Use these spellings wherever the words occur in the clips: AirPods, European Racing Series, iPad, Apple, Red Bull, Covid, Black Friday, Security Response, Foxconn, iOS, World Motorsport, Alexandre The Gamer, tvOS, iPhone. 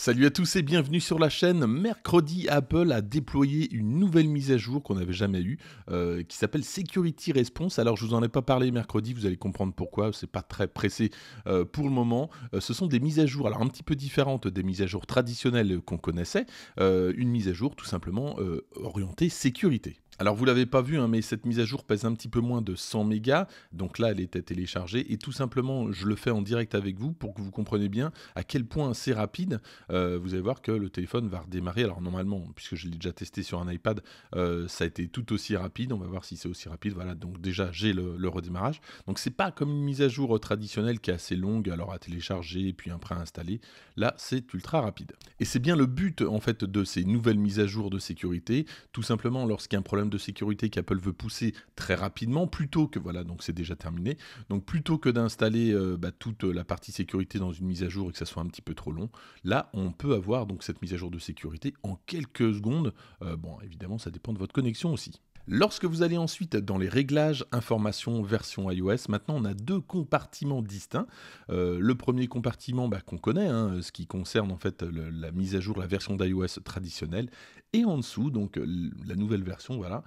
Salut à tous et bienvenue sur la chaîne. Mercredi, Apple a déployé une nouvelle mise à jour qu'on n'avait jamais eue, qui s'appelle Security Response. Alors, je vous en ai pas parlé mercredi, vous allez comprendre pourquoi, c'est pas très pressé pour le moment. Ce sont des mises à jour, alors un petit peu différentes des mises à jour traditionnelles qu'on connaissait, une mise à jour tout simplement orientée sécurité. Alors vous ne l'avez pas vu, hein, mais cette mise à jour pèse un petit peu moins de 100 mégas, donc là elle était téléchargée, et tout simplement je le fais en direct avec vous pour que vous compreniez bien à quel point c'est rapide. Vous allez voir que le téléphone va redémarrer, alors normalement, puisque je l'ai déjà testé sur un iPad, ça a été tout aussi rapide, on va voir si c'est aussi rapide, voilà, donc déjà j'ai le redémarrage. Donc c'est pas comme une mise à jour traditionnelle qui est assez longue, alors à télécharger et puis après à installer, là c'est ultra rapide. Et c'est bien le but en fait de ces nouvelles mises à jour de sécurité, tout simplement lorsqu'il y a un problème de sécurité qu'Apple veut pousser très rapidement, plutôt que, voilà, donc c'est déjà terminé, donc plutôt que d'installer toute la partie sécurité dans une mise à jour et que ça soit un petit peu trop long, là on peut avoir donc cette mise à jour de sécurité en quelques secondes, bon évidemment ça dépend de votre connexion aussi. Lorsque vous allez ensuite dans les réglages, information, version iOS, maintenant on a deux compartiments distincts. Le premier compartiment qu'on connaît, hein, ce qui concerne en fait la mise à jour, la version d'iOS traditionnelle, et en dessous donc la nouvelle version, voilà,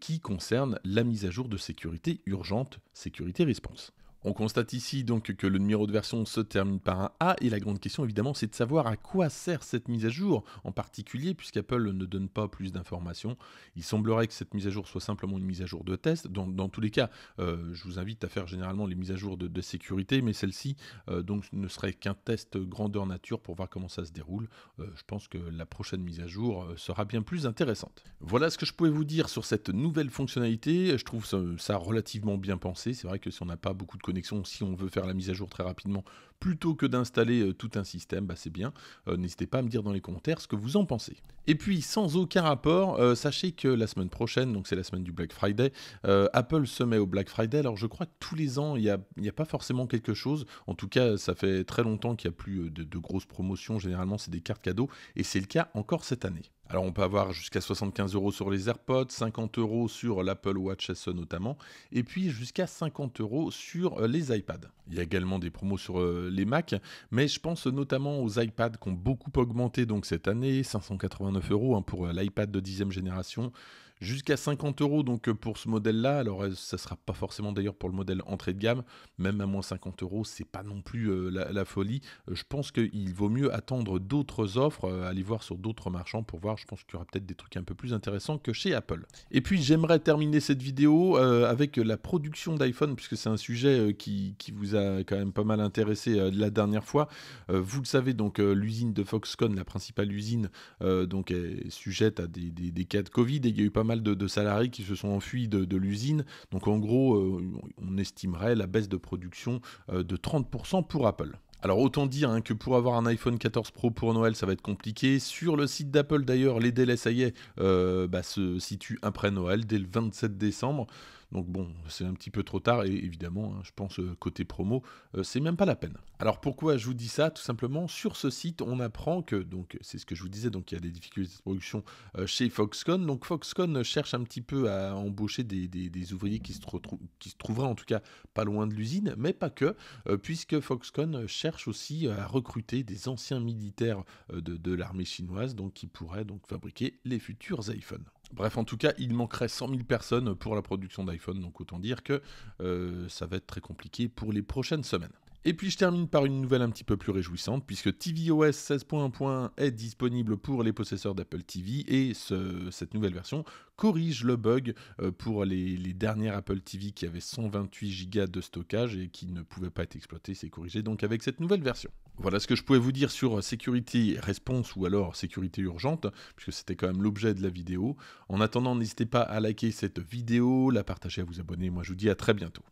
qui concerne la mise à jour de sécurité urgente, Security Response. On constate ici donc que le numéro de version se termine par un A et la grande question évidemment c'est de savoir à quoi sert cette mise à jour en particulier puisqu'Apple ne donne pas plus d'informations. Il semblerait que cette mise à jour soit simplement une mise à jour de test. Dans tous les cas, je vous invite à faire généralement les mises à jour de sécurité, mais celle-ci donc ne serait qu'un test grandeur nature pour voir comment ça se déroule. Je pense que la prochaine mise à jour sera bien plus intéressante. Voilà ce que je pouvais vous dire sur cette nouvelle fonctionnalité. Je trouve ça relativement bien pensé. C'est vrai que si on n'a pas beaucoup de si on veut faire la mise à jour très rapidement, plutôt que d'installer tout un système, c'est bien. N'hésitez pas à me dire dans les commentaires ce que vous en pensez. Et puis, sans aucun rapport, sachez que la semaine prochaine, donc c'est la semaine du Black Friday, Apple se met au Black Friday. Alors, je crois que tous les ans, il n'y a pas forcément quelque chose. En tout cas, ça fait très longtemps qu'il n'y a plus de grosses promotions. Généralement, c'est des cartes cadeaux et c'est le cas encore cette année. Alors, on peut avoir jusqu'à 75 € sur les AirPods, 50 € sur l'Apple Watch SE notamment, et puis jusqu'à 50 € sur les iPads. Il y a également des promos sur les Mac, mais je pense notamment aux iPads qui ont beaucoup augmenté donc cette année, 589 € hein, pour l'iPad de 10e génération, jusqu'à 50 € donc pour ce modèle-là. Alors ça sera pas forcément d'ailleurs pour le modèle entrée de gamme, même à moins 50 €, c'est pas non plus la folie. Je pense qu'il vaut mieux attendre d'autres offres, aller voir sur d'autres marchands pour voir. Je pense qu'il y aura peut-être des trucs un peu plus intéressants que chez Apple. Et puis j'aimerais terminer cette vidéo avec la production d'iPhone, puisque c'est un sujet qui vous a quand même pas mal intéressé la dernière fois. Vous le savez, donc l'usine de Foxconn, la principale usine, donc est sujette à des cas de Covid, et il y a eu pas mal de salariés qui se sont enfuis de l'usine. Donc en gros, on estimerait la baisse de production de 30% pour Apple. Alors autant dire hein, que pour avoir un iPhone 14 Pro pour Noël, ça va être compliqué. Sur le site d'Apple d'ailleurs, les délais, ça y est, se situent après Noël, dès le 27 décembre. Donc bon, c'est un petit peu trop tard et évidemment, hein, je pense côté promo, c'est même pas la peine. Alors pourquoi je vous dis ça? Tout simplement, sur ce site, on apprend que, donc c'est ce que je vous disais, donc il y a des difficultés de production chez Foxconn. Donc Foxconn cherche un petit peu à embaucher des ouvriers qui se trouveraient en tout cas pas loin de l'usine, mais pas que, puisque Foxconn cherche aussi à recruter des anciens militaires de l'armée chinoise, donc qui pourraient donc fabriquer les futurs iPhones. Bref, en tout cas, il manquerait 100 000 personnes pour la production d'iPhone, donc autant dire que ça va être très compliqué pour les prochaines semaines. Et puis je termine par une nouvelle un petit peu plus réjouissante, puisque tvOS 16.1.1 est disponible pour les possesseurs d'Apple TV, et cette nouvelle version corrige le bug pour les dernières Apple TV qui avaient 128 Go de stockage et qui ne pouvaient pas être exploitées. C'est corrigé donc avec cette nouvelle version. Voilà ce que je pouvais vous dire sur Security Response ou alors Sécurité Urgente, puisque c'était quand même l'objet de la vidéo. En attendant, n'hésitez pas à liker cette vidéo, la partager, à vous abonner. Moi, je vous dis à très bientôt.